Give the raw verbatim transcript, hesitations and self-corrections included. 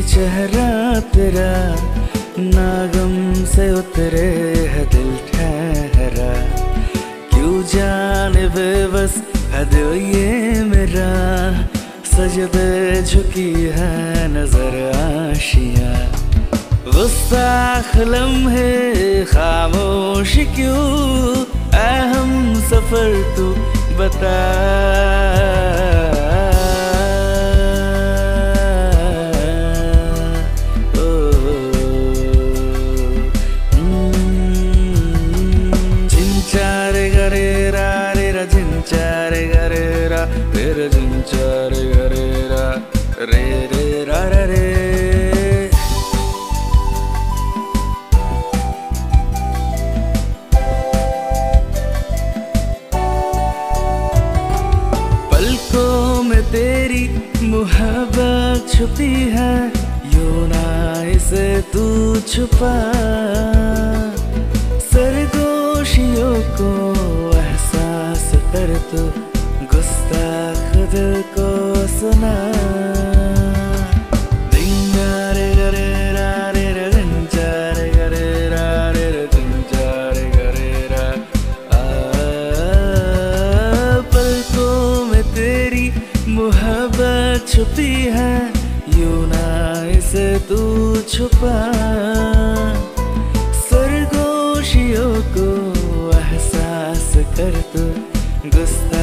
भी चेहरा तेरा ना गम से उतरे है दिल ठहरा, क्यों जाने बेबस है दिल ये मेरा। सजदे झुकी है नजर आशिया, गुस्सा खलम है खामोश क्यों, अहम सफर तू बता। चिंचारे गरेरा रेरा चिंचारे गरेरा तेरा चिंचारे गरेरा रे रे रा रे। पलकों में तेरी मुहब्बत छुपी है, यूं ना इसे तू छुपा। सरगोशियों को एहसास कर तू, गुस्ताख दिल को सुना। मोहब्बत छुपी है, यूं ना इसे तू छुपा। सरगोशियों को एहसास कर तू गुस्सा।